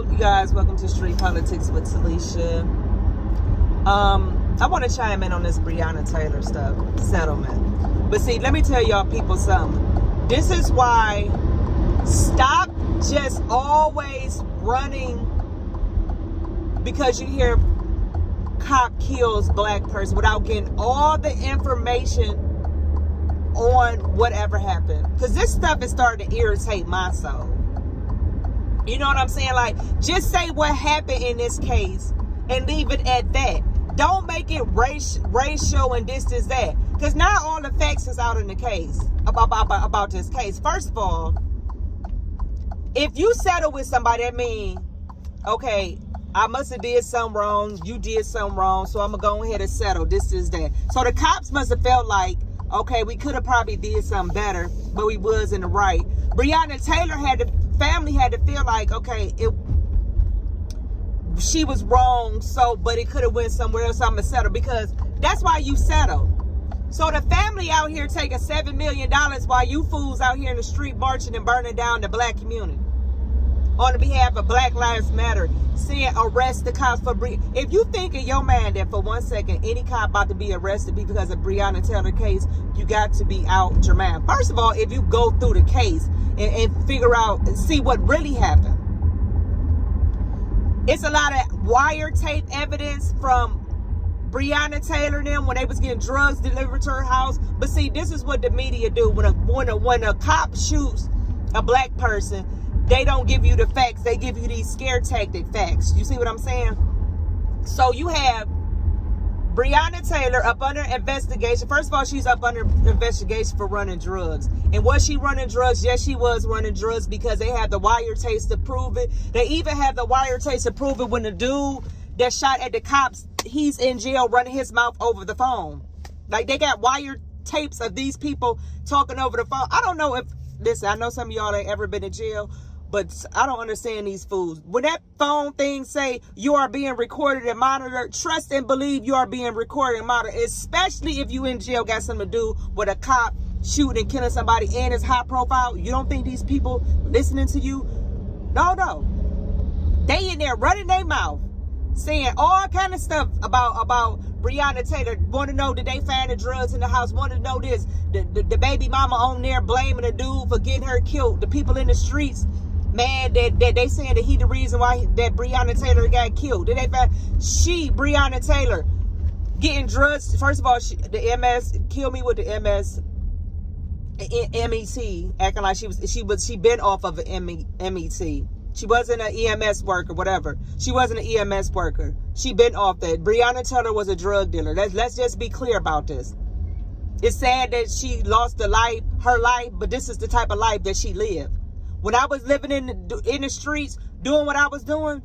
Hello, you guys. Welcome to Street Politics with Talessia. I want to chime in on this Breonna Taylor stuff settlement. But see, let me tell y'all people something. This is why stop just always running because you hear cop kills black person without getting all the information on whatever happened. Because this stuff is starting to irritate my soul. You know what I'm saying? Like, just say what happened in this case and leave it at that. Don't make it racial and this is that. Because not all the facts is out in the case, about this case. First of all, if you settle with somebody, that means, okay, I must have did something wrong, you did something wrong, so I'm going to go ahead and settle, this is that. So the cops must have felt like, okay, we could have probably did something better, but we was in the right. Breonna Taylor had to... family had to feel like, okay, she was wrong, so, but it could have went somewhere else, so I'm gonna settle, because that's why you settle. So the family out here taking $7 million while you fools out here in the street marching and burning down the black community on behalf of Black Lives Matter, saying arrest the cops for Breonna. If you think in your mind that for one second any cop about to be arrested because of Breonna Taylor case, you got to be out your mind. First of all, if you go through the case and figure out and see what really happened, it's a lot of wiretape evidence from Breonna Taylor and them when they was getting drugs delivered to her house. But see, this is what the media do when a cop shoots a black person. They don't give you the facts. They give you these scare tactic facts. You see what I'm saying? So you have Breonna Taylor up under investigation. First of all, she's up under investigation for running drugs. And was she running drugs? Yes, she was running drugs because they had the wiretape to prove it. They even have the wiretape to prove it when the dude that shot at the cops, he's in jail running his mouth over the phone. Like, they got wiretape of these people talking over the phone. I don't know if, listen, I know some of y'all ain't ever been in jail, but I don't understand these fools. When that phone thing say you are being recorded and monitored, trust and believe you are being recorded and monitored, especially if you in jail got something to do with a cop shooting and killing somebody and it's high profile. You don't think these people listening to you? No. They in there running their mouth, saying all kind of stuff about Breonna Taylor. Want to know, did they find the drugs in the house? Want to know this. The baby mama on there blaming the dude for getting her killed. The people in the streets mad that they saying that he the reason why that Breonna Taylor got killed. Did they find Breonna Taylor getting drugs? First of all, the MS, kill me with the MS, MET, acting like she been off of an MET. She wasn't an EMS worker, whatever. She wasn't an EMS worker. She been off that. Breonna Taylor was a drug dealer. Let's just be clear about this. It's sad that she lost her life, but this is the type of life that she lived. When I was living in the streets, doing what I was doing,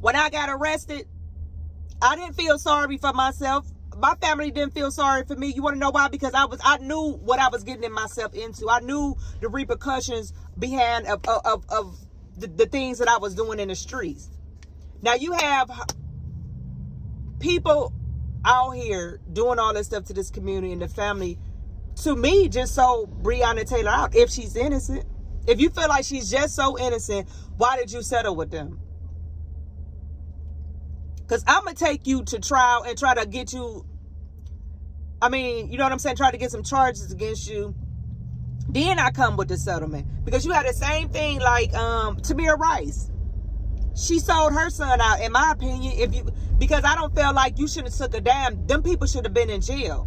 when I got arrested, I didn't feel sorry for myself. My family didn't feel sorry for me. You want to know why? Because I knew what I was getting myself into. I knew the repercussions behind of the things that I was doing in the streets. Now you have people out here doing all this stuff to this community and the family, to me, just so Breonna Taylor out, if she's innocent. If you feel like she's just so innocent, why did you settle with them? Because I'm going to take you to trial and try to get you, I mean, you know what I'm saying, try to get some charges against you. Then I come with the settlement. Because you had the same thing like Tamir Rice. She sold her son out, in my opinion, because I don't feel like you should have took a dime. Them people should have been in jail.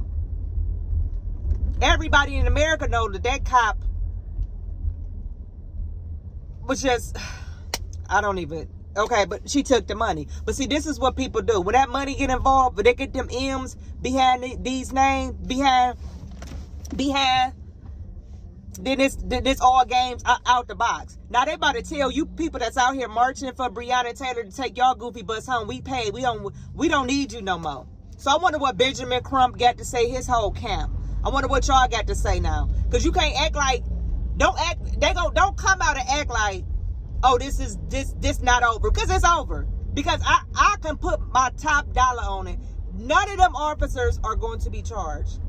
Everybody in America knows that cop was just, I don't even, okay, but she took the money. But see, this is what people do. When that money get involved, but they get them M's behind these names, behind, then it's all games out the box. Now they about to tell you people that's out here marching for Breonna Taylor to take y'all goofy butts home. We paid. We don't need you no more. So I wonder what Benjamin Crump got to say, his whole camp. I wonder what y'all got to say now. Because you can't act like, don't come out and act like, oh, this not over. Because it's over. Because I can put my top dollar on it. None of them officers are going to be charged.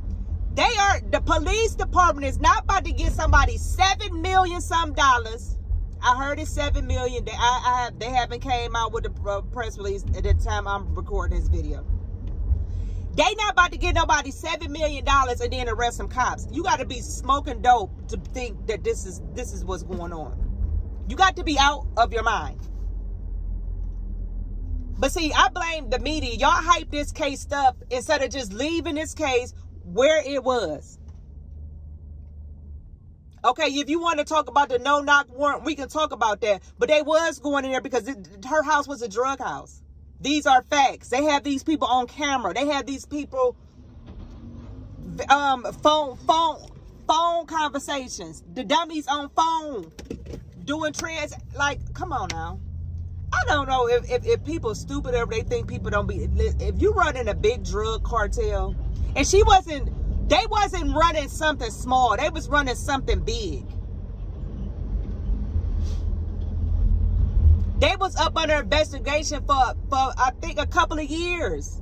The police department is not about to get somebody $7 million some dollars. I heard it's 7 million. They haven't came out with the press release at the time I'm recording this video. They not about to give nobody $7 million and then arrest some cops. You got to be smoking dope to think that this is what's going on. You got to be out of your mind. But see, I blame the media. Y'all hype this case up instead of just leaving this case where it was. Okay, if you want to talk about the no-knock warrant, we can talk about that. But they was going in there because her house was a drug house. These are facts. They have these people on camera. They have these people phone conversations. The dummies on phone doing trans. Like, come on now. I don't know if people stupid or if they think people don't be. If you run in a big drug cartel, and she wasn't. They wasn't running something small. They was running something big. They was up under investigation for I think a couple of years.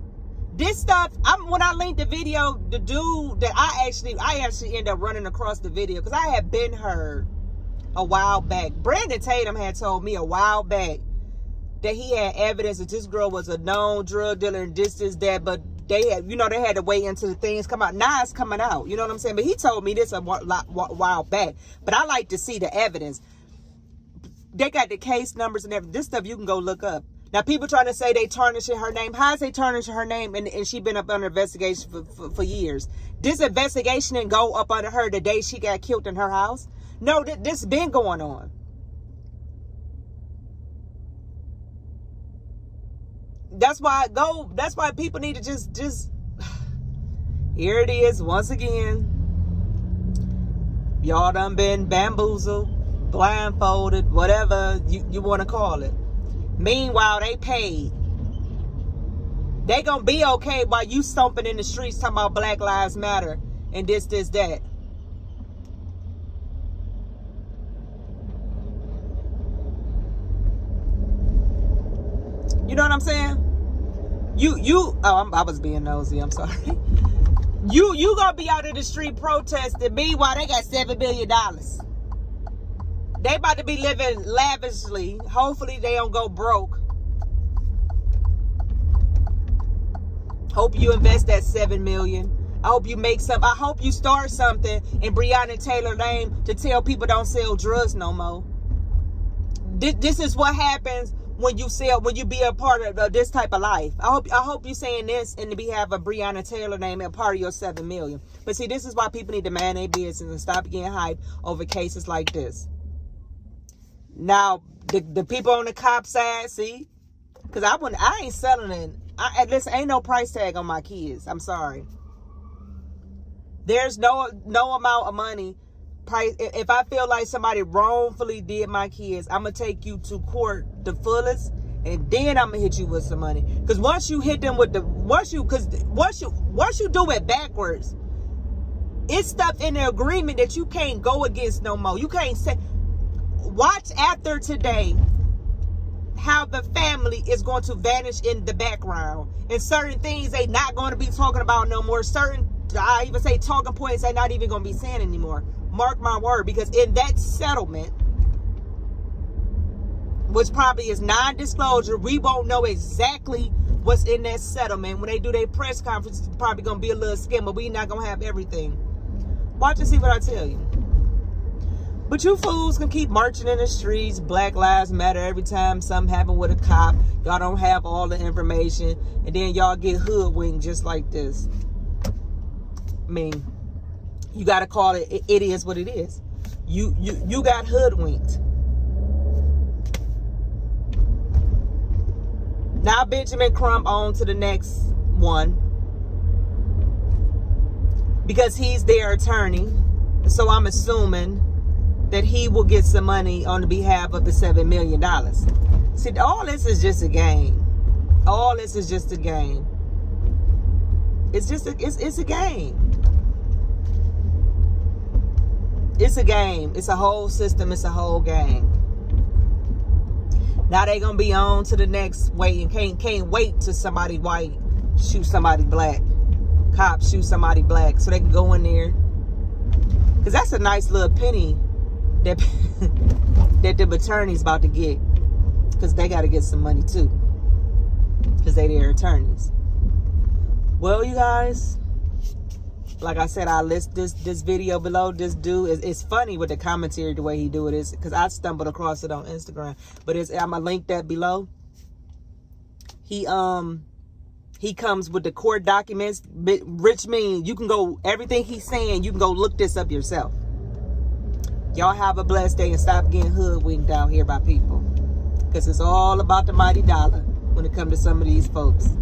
This stuff, when I linked the video, the dude that I actually ended up running across the video because I had been heard a while back. Brandon Tatum had told me a while back that he had evidence that this girl was a known drug dealer and that, but they had, you know, they had to wait until the things come out. Now it's coming out. You know what I'm saying? But he told me this a while back. But I like to see the evidence. They got the case numbers and everything. This stuff you can go look up. Now, people trying to say they tarnishing her name. How is they tarnishing her name? And she been up under investigation for years. This investigation didn't go up under her the day she got killed in her house. No, this been going on. That's why I go. That's why people need to just. Here it is once again. Y'all done been bamboozled, blindfolded, whatever you want to call it. Meanwhile, they paid. They gonna be okay while you stomping in the streets talking about Black Lives Matter and this, that. You know what I'm saying? I was being nosy. I'm sorry. You gonna be out in the street protesting. Meanwhile, they got $7 billion. They about to be living lavishly. Hopefully, they don't go broke. Hope you invest that $7 million. I hope you make some. I hope you start something in Breonna Taylor's name to tell people don't sell drugs no more. This is what happens. When you be a part of this type of life. I hope you're saying this in the behalf of Breonna Taylor name and part of your $7 million. But see, this is why people need to man their business and stop getting hype over cases like this. Now, the people on the cop side, see? Because I ain't settling. Listen, ain't no price tag on my kids. I'm sorry. There's no amount of money. If I feel like somebody wrongfully did my kids, I'm going to take you to court the fullest, and then I'm going to hit you with some money. Because once you hit them with the, once you do it backwards, it's stuff in the agreement that you can't go against no more. You can't say, watch after today how the family is going to vanish in the background. And certain things they not going to be talking about no more. Certain, I even say talking points they're not even going to be saying anymore. Mark my word, because in that settlement, which probably is non-disclosure, we won't know exactly what's in that settlement. When they do their press conference, it's probably going to be a little skim, but we're not going to have everything. Watch and see what I tell you. But you fools can keep marching in the streets. Black Lives Matter every time something happened with a cop. Y'all don't have all the information. And then y'all get hoodwinked just like this. I mean, you got to call it, it is what it is. You got hoodwinked. Now Benjamin Crump on to the next one. Because he's their attorney. So I'm assuming that he will get some money on the behalf of the $7 million. See, all this is just a game. All this is just a game. It's just a game. It's a game. It's a whole system. It's a whole game. Now they gonna be on to the next way and can't wait till somebody white shoot somebody black. Cops shoot somebody black so they can go in there. Because that's a nice little penny that that the attorney's about to get, because they got to get some money too, because they their attorneys. Well, you guys, like I said, I list this video below. This dude it's funny with the commentary, the way he do it is, because I stumbled across it on Instagram, but I'm gonna link that below. He comes with the court documents, which means you can go, everything he's saying, you can go look this up yourself. Y'all have a blessed day and stop getting hoodwinked out here by people, because it's all about the mighty dollar when it comes to some of these folks.